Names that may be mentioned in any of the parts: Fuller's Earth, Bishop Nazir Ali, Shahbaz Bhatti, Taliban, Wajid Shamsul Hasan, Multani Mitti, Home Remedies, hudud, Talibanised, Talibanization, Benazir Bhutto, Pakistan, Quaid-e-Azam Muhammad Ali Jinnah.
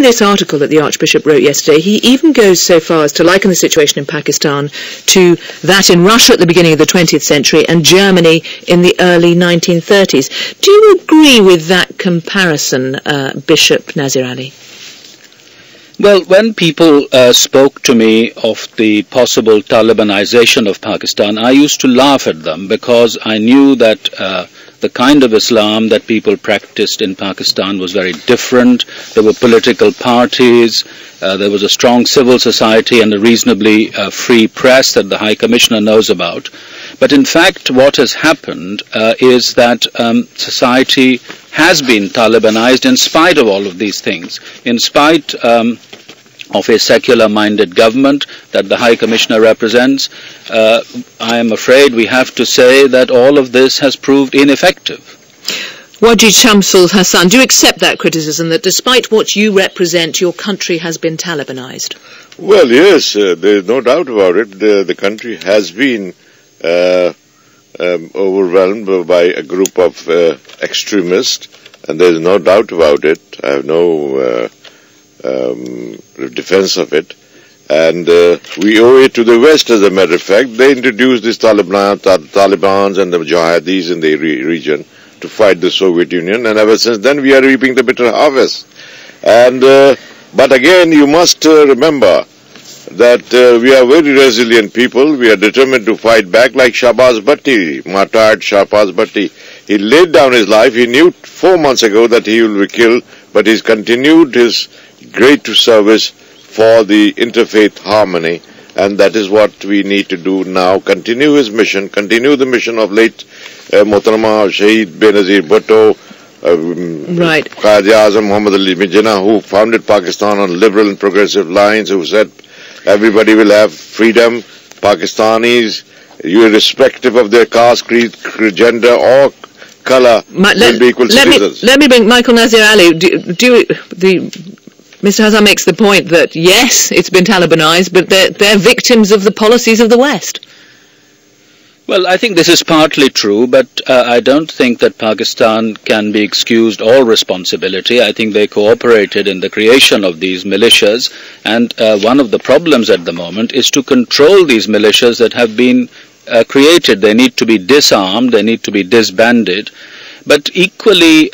in this article that the Archbishop wrote yesterday, he even goes so far as to liken the situation in Pakistan to that in Russia at the beginning of the 20th century and Germany in the early 1930s. Do you agree with that comparison, Bishop Nazir Ali? Well, when people spoke to me of the possible Talibanization of Pakistan, I used to laugh at them because I knew that the kind of Islam that people practiced in Pakistan was very different. There were political parties, there was a strong civil society and a reasonably free press that the High Commissioner knows about. But in fact, what has happened is that society has been Talibanized in spite of all of these things, in spite of a secular-minded government that the High Commissioner represents. I am afraid we have to say that all of this has proved ineffective. Wajid Shamsul Hasan, do you accept that criticism, that despite what you represent, your country has been Talibanized? Well, yes, there is no doubt about it. The country has been overwhelmed by a group of extremists, and there is no doubt about it. I have no defense of it, and we owe it to the West. As a matter of fact, they introduced this Taliban and the jihadis in the region to fight the Soviet Union, and ever since then we are reaping the bitter harvest. And but again, you must remember that we are very resilient people. We are determined to fight back, like Shahbaz Bhatti, martyred Shahbaz Bhatti. He laid down his life. He knew 4 months ago that he will be killed, but he's continued his great service for the interfaith harmony, and that is what we need to do now. Continue his mission, continue the mission of late Mohtarama Shaheed Benazir Bhutto, Quaid-e-Azam Muhammad Ali Jinnah, who founded Pakistan on liberal and progressive lines, who said everybody will have freedom, Pakistanis, irrespective of their caste, creed, gender or color, will be equal citizens. Let me bring Michael Nazir Ali. Mr. Hasan makes the point that, yes, it's been Talibanized, but they're victims of the policies of the West. Well, I think this is partly true, but I don't think that Pakistan can be excused all responsibility. I think they cooperated in the creation of these militias, and one of the problems at the moment is to control these militias that have been created. They need to be disarmed, they need to be disbanded. But equally,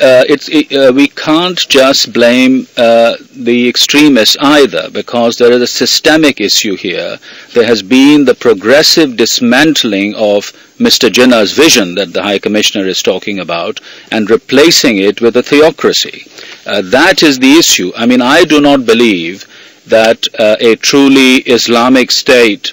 we can't just blame the extremists either, because there is a systemic issue here. There has been the progressive dismantling of Mr. Jinnah's vision that the High Commissioner is talking about and replacing it with a theocracy. That is the issue. I mean, I do not believe that a truly Islamic state,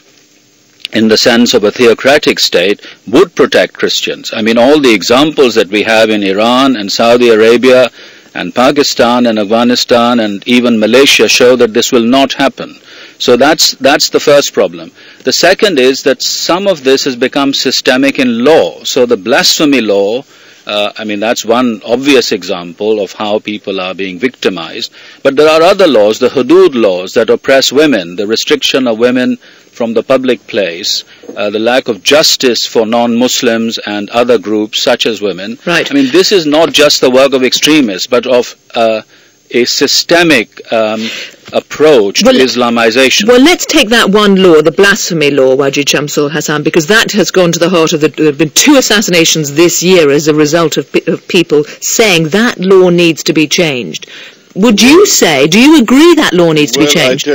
in the sense of a theocratic state, would protect Christians. I mean, all the examples that we have in Iran and Saudi Arabia and Pakistan and Afghanistan and even Malaysia show that this will not happen. So that's the first problem. The second is that some of this has become systemic in law. So the blasphemy law, I mean, that's one obvious example of how people are being victimized. But there are other laws, the hudud laws that oppress women, the restriction of women from the public place, the lack of justice for non-Muslims and other groups such as women. Right. I mean, this is not just the work of extremists, but of a systemic approach to Islamization. Well, let's take that one law, the blasphemy law, Wajid Shamsul Hasan, because that has gone to the heart of the... There have been 2 assassinations this year as a result of people saying that law needs to be changed. Would you say, do you agree that law needs to be changed? I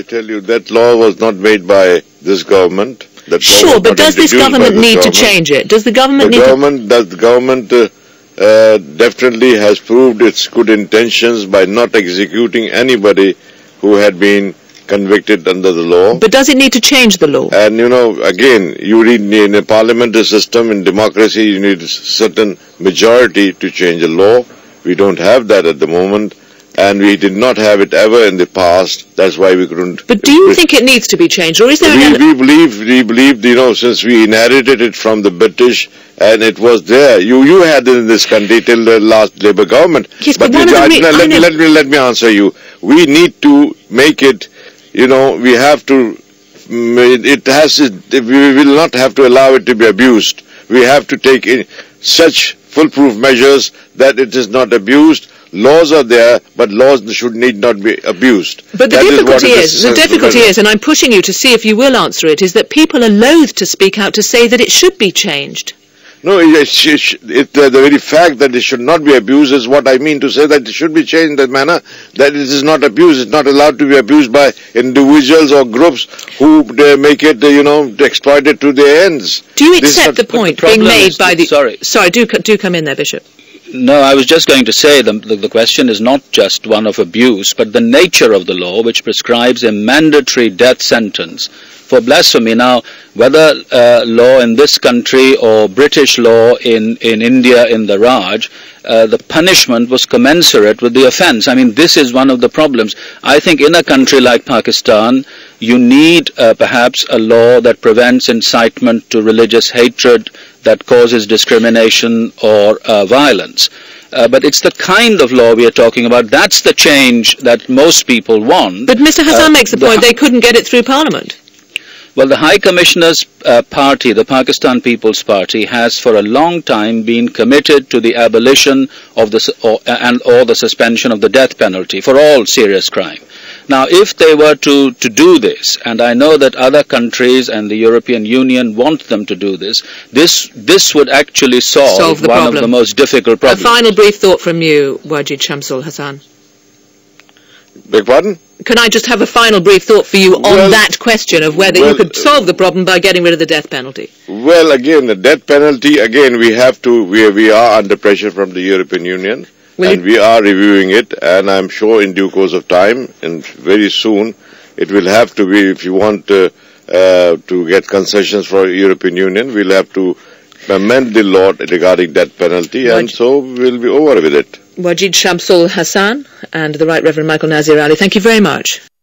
tell you, that law was not made by this government. That sure, but does this government need to change it? Does the government need to... The government definitely has proved its good intentions by not executing anybody who had been convicted under the law. But does it need to change the law? And you know, again, you read in a parliamentary system, in democracy, you need a certain majority to change a law. We don't have that at the moment. And we did not have it ever in the past. That's why we couldn't. But do you think it needs to be changed, or is there? We believe, you know, since we inherited it from the British, and it was there. You had it in this country till the last Labour government. Yes, but one of the let me answer you. We need to make it. You know, we have to. It has. We will not have to allow it to be abused. We have to take in such foolproof measures that it is not abused. Laws are there, but laws should need not be abused. But the difficulty is, and I'm pushing you to see if you will answer it, is that people are loath to speak out to say that it should be changed. No, the very fact that it should not be abused is what I mean to say, that it should be changed in that manner, that it is not abused, it's not allowed to be abused by individuals or groups who make it, exploit it to their ends. Do you accept the point being made by the... Sorry, do come in there, Bishop. No, I was just going to say the question is not just one of abuse, but the nature of the law, which prescribes a mandatory death sentence for blasphemy. Now, whether law in this country or British law in India in the Raj, the punishment was commensurate with the offence. I mean, this is one of the problems. I think in a country like Pakistan, you need perhaps a law that prevents incitement to religious hatred that causes discrimination or violence. But it's the kind of law we are talking about. That's the change that most people want. But Mr. Hasan makes the point they couldn't get it through Parliament. Well, the High Commissioner's party, the Pakistan People's Party, has for a long time been committed to the abolition of or the suspension of the death penalty for all serious crime. Now, if they were to do this, and I know that other countries and the European Union want them to do this, this would actually solve one problem of the most difficult problems. A final brief thought from you, Wajid Shamsul Hasan. Beg pardon? Can I just have a final brief thought for you on that question of whether you could solve the problem by getting rid of the death penalty? Well, again, the death penalty, again, we are under pressure from the European Union. And we are reviewing it, and I'm sure in due course of time, and very soon, it will have to be, if you want to get concessions for European Union, we'll have to amend the law regarding death penalty, and so we'll be over with it. Wajid Shamsul Hasan and the Right Reverend Michael Nazir Ali, thank you very much.